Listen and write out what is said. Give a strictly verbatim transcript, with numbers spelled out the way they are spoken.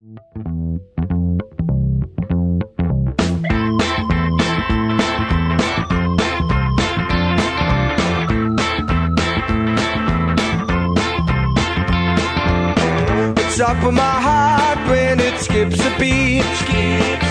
It's up for my heart when it skips a beat. Skip.